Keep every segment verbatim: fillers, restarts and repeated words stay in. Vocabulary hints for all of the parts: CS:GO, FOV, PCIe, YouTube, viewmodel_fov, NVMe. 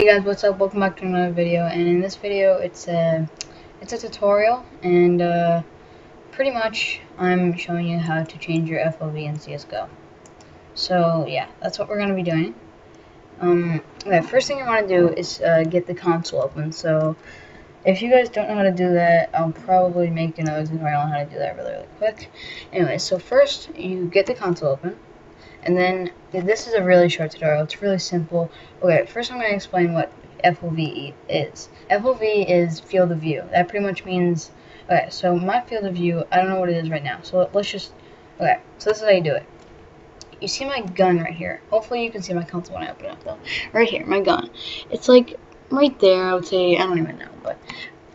Hey guys, what's up? Welcome back to another video, and in this video it's a it's a tutorial, and uh, pretty much I'm showing you how to change your F O V in C S G O. So yeah, that's what we're going to be doing. Um, okay, first thing you want to do is uh, get the console open. So if you guys don't know how to do that, I'll probably make another tutorial on how to do that really, really quick. Anyway, so first you get the console open. And then, this is a really short tutorial, it's really simple. Okay, first I'm going to explain what F O V is. F O V is field of view. That pretty much means, okay, so my field of view, I don't know what it is right now. So let's just, okay, so this is how you do it. You see my gun right here. Hopefully you can see my console when I open it up though. Right here, my gun. It's like right there, I would say, I don't even know. But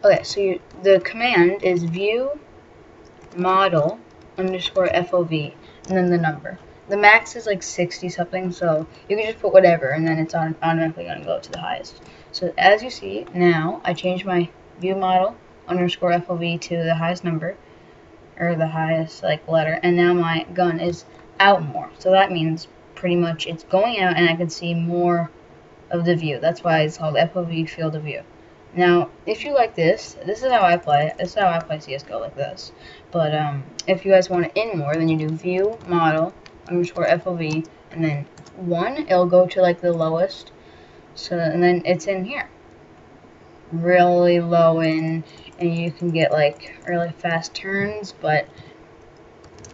okay, so you, the command is viewmodel underscore F O V, and then the number. The max is like sixty something, so you can just put whatever, and then it's on, automatically going to go to the highest. So as you see now, I changed my view model underscore F O V to the highest number, or the highest like letter, and now my gun is out more. So that means pretty much it's going out, and I can see more of the view. That's why it's called F O V field of view. Now, if you like this, this is how I play. This is how I play C S G O, like this. But um, if you guys want it in more, then you do view model underscore F O V, and then one, it'll go to like the lowest, so and then it's in here really low in, and you can get like really fast turns. But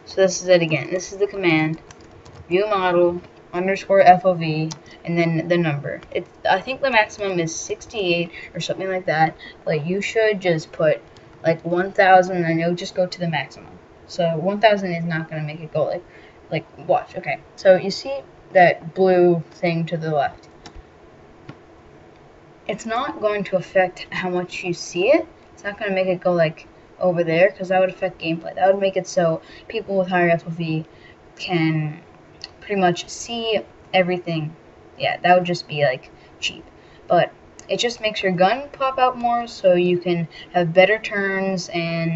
so this is it again, this is the command view model underscore F O V, and then the number. It's, I think the maximum is sixty-eight or something like that. Like you should just put like one thousand, and you'll just go to the maximum. So one thousand is not going to make it go like Like, watch, okay. So, you see that blue thing to the left? It's not going to affect how much you see it. It's not going to make it go, like, over there, because that would affect gameplay. That would make it so people with higher F O V can pretty much see everything. Yeah, that would just be, like, cheap. But it just makes your gun pop out more, so you can have better turns and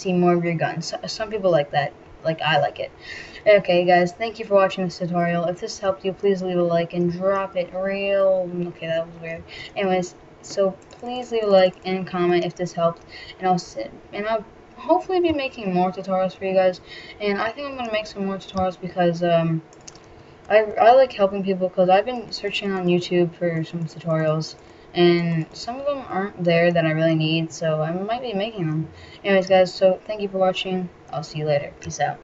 see more of your gun. So, some people like that. Like, I like it. Okay, guys, thank you for watching this tutorial. If this helped you, please leave a like and drop it real... Okay, that was weird. Anyways, so please leave a like and comment if this helped. And I'll, sit, and I'll hopefully be making more tutorials for you guys. And I think I'm going to make some more tutorials because um, I, I like helping people, because I've been searching on YouTube for some tutorials. And some of them aren't there that I really need, so I might be making them. Anyways, guys, so thank you for watching. I'll see you later. Peace out.